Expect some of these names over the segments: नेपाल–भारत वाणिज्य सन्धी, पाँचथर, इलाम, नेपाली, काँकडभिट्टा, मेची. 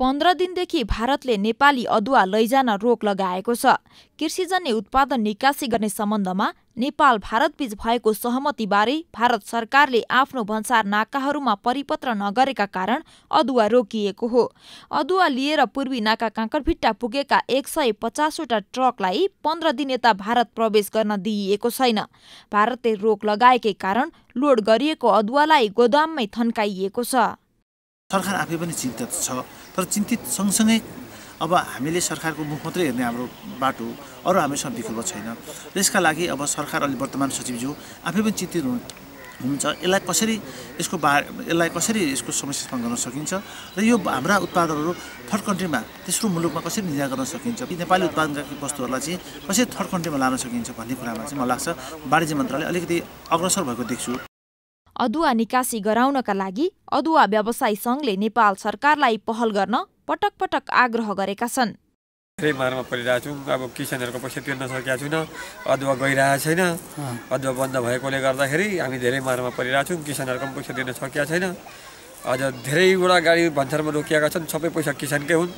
15 दिनदेखि भारतले नेपाली अदुवा लैजान रोक लगाएको छ। कृषिजन्य उत्पादन निकासी गर्ने सम्बन्धमा नेपाल भारतबीच भएको सहमतिबारे भारत सरकारले आफ्नो भन्सार नाकाहरूमा परिपत्र नगरेका कारण अदुवा रोकिएको हो। अदुवा लिएर पूर्वी नाका काँकडभिट्टा पुगेका 150 वटा ट्रकलाई 15 दिन यता भारत प्रवेश गर्न दिइएको छैन। भारतले रोक लगाएकै कारण लोड गरिएको अदुवालाई गोदाममै थन्काइएको छ। सरकार आफै पनि चिन्तित छ, तर चिन्तित सँगसँगै अब हामीले सरकारको मुख मात्रै हेर्ने हाम्रो बाटो अरू हामीसँग विकल्प छैन। यसका लागि अब सरकार अलि वर्तमान सचिवज्यू आफै पनि चिन्तित हुनुहुन्छ, यसलाई कसरी यसको समस्या गर्न सकिन्छ र यो हाम्रा उत्पादनहरू थर्ड कन्ट्रीमा, तेस्रो मुलुकमा कसरी निर्यात गर्न सकिन्छ, नेपाली उत्पादनका वस्तुहरूलाई चाहिँ कसरी थर्ड कन्ट्रीमा लान सकिन्छ भन्ने कुरामा चाहिँ मलाई लाग्छ वाणिज्य मन्त्रालय अलिकति अग्रसर भएको देख्छु। अदुवा निकासी गराउनका लागि अदुवा व्यवसायी संघले नेपाल सरकारलाई पहल गर्न पटक-पटक आग्रह गरेका छन्। बारेमा परिरहेछु, अब किसानहरुको पैसा तिर्न सकेका छैन, अदुवा गइरहेको छैन, अदुवा बन्द भएकोले गर्दाखेरि हामी धेरै मारमा परिरहेछौं, किसानहरुको पैसा तिर्न सकेका छैन। आज धेरैवटा गाडी भन्सारमा रोकिएका छन्, सबै पैसा किसानकै हुन्।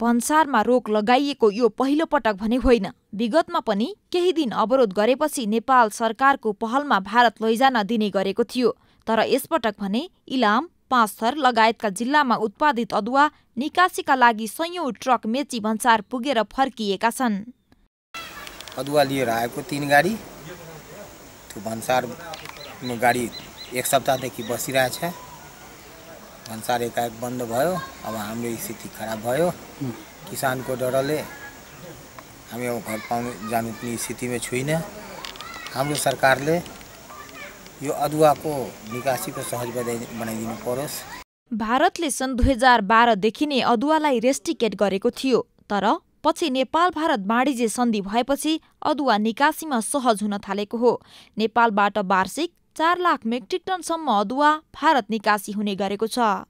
भन्सारमा रोक लगाइएको यो पहिलो पटक भने होइन। विगतमा पनि केही दिन अवरोध गरेपछि नेपाल सरकारको पहलमा भारत लैजान दिने गरेको थियो, तर यसपटक भने इलाम, पाँचथर लगायतका जिल्लामा उत्पादित अदुवा निकासीका लागि सयौं ट्रक मेची भन्सार पुगेर फर्किएका छन्। अदुवा लिएर आएको 3 गाडी भन्सारमा गाडी 1 सप्ताहदेखि बसिरहेछ। भन्सार एकाएक बन्द भयो। अब हाम्रो स्थिति खराब भयो, किसानको डरले हामी अब घर पाउनु जानु पनि स्थितिमा छैन। हाम्रो सरकारले यो अदुवाको निकासीको सहज बनाइदिनु परोस्। भारतले सन् 2012 देखि नै अदुवालाई रेस्ट्रिक्टेड गरेको थियो, तर पछि नेपाल भारत वाणिज्य सन्धि भएपछि अदुवा निकासीमा सहज हुन थालेको हो। नेपालबाट वार्षिक 4 लाख मेट्रिक टनसम्म अदुवा भारत निकासी हुने गरेको छ।